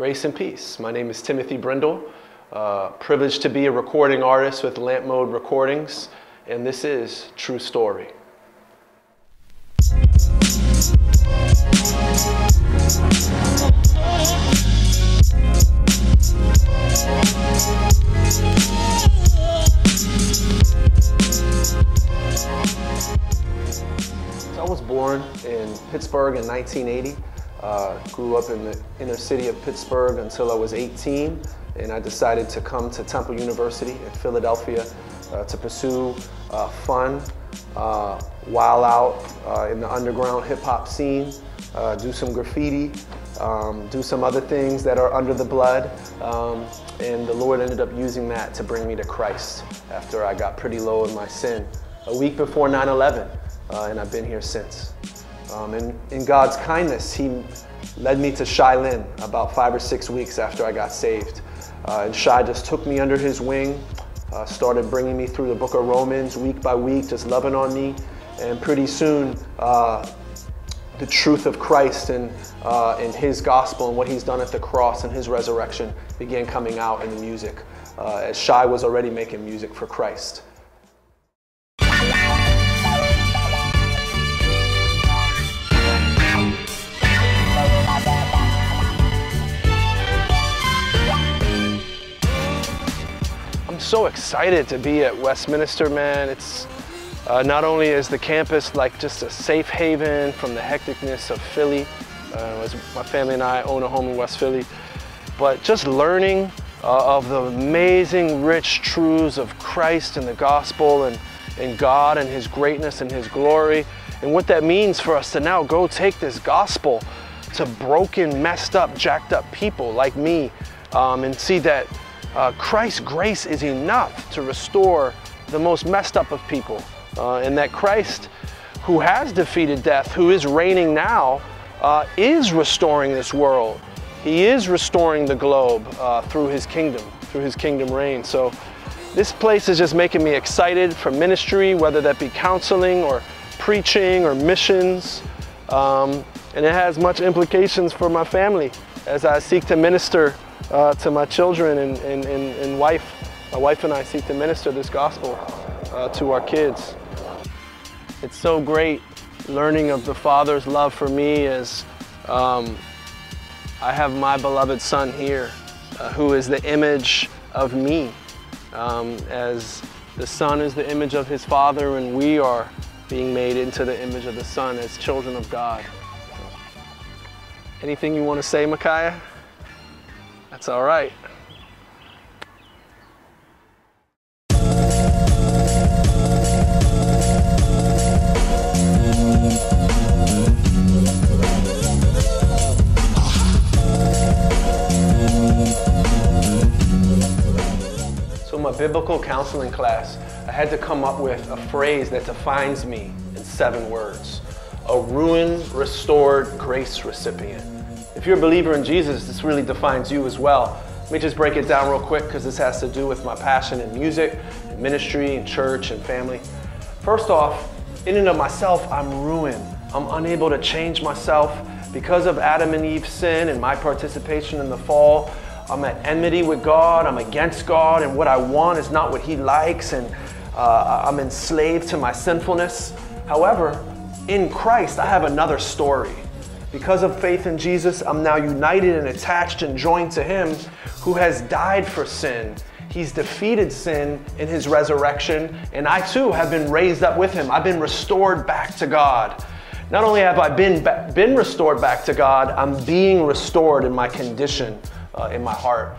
Grace and peace. My name is Timothy Brindle. Privileged to be a recording artist with Lamp Mode Recordings, and this is True Story. I was born in Pittsburgh in 1980. Grew up in the inner city of Pittsburgh until I was 18, and I decided to come to Temple University in Philadelphia to pursue fun, while out in the underground hip-hop scene, do some graffiti, do some other things that are under the blood, and the Lord ended up using that to bring me to Christ after I got pretty low in my sin a week before 9/11, and I've been here since. And in God's kindness, He led me to Shai Lin about 5 or 6 weeks after I got saved. And Shai just took me under his wing, started bringing me through the book of Romans week by week, just loving on me. And pretty soon, the truth of Christ and His gospel and what He's done at the cross and His resurrection began coming out in the music, as Shai was already making music for Christ. So excited to be at Westminster, man. It's not only is the campus like just a safe haven from the hecticness of Philly, as my family and I own a home in West Philly, but just learning of the amazing rich truths of Christ and the gospel and God and His greatness and His glory, and what that means for us to now go take this gospel to broken, messed up, jacked up people like me, and see that Christ's grace is enough to restore the most messed up of people, and that Christ, who has defeated death, who is reigning now, is restoring this world. He is restoring the globe through His kingdom reign. So this place is just making me excited for ministry, whether that be counseling or preaching or missions, and it has much implications for my family as I seek to minister to my children and wife. My wife and I seek to minister this gospel to our kids. It's so great learning of the Father's love for me as I have my beloved Son here, who is the image of me, as the Son is the image of His Father, and we are being made into the image of the Son as children of God. Anything you want to say, Micaiah? That's all right. So my biblical counseling class, I had to come up with a phrase that defines me in 7 words. A ruined, restored grace recipient. If you're a believer in Jesus, this really defines you as well. Let me just break it down real quick, because this has to do with my passion in music, and ministry, and church, and family. First off, in and of myself, I'm ruined. I'm unable to change myself. Because of Adam and Eve's sin and my participation in the fall, I'm at enmity with God, I'm against God, and what I want is not what He likes, and I'm enslaved to my sinfulness. However, in Christ, I have another story. Because of faith in Jesus, I'm now united and attached and joined to Him who has died for sin. He's defeated sin in His resurrection, and I too have been raised up with Him. I've been restored back to God. Not only have I been restored back to God, I'm being restored in my condition, in my heart.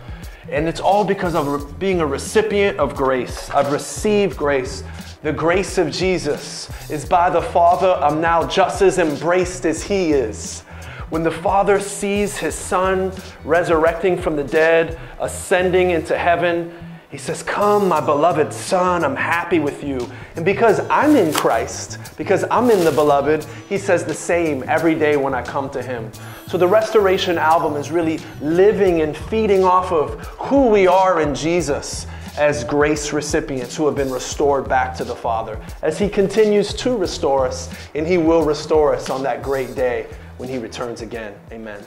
And it's all because of being a recipient of grace. I've received grace. The grace of Jesus is by the Father. I'm now just as embraced as He is. When the Father sees His Son resurrecting from the dead, ascending into heaven, He says, "Come, my beloved Son, I'm happy with you." And because I'm in Christ, because I'm in the beloved, He says the same every day when I come to Him. So the Restoration album is really living and feeding off of who we are in Jesus as grace recipients who have been restored back to the Father, as He continues to restore us, and He will restore us on that great day when He returns again. Amen.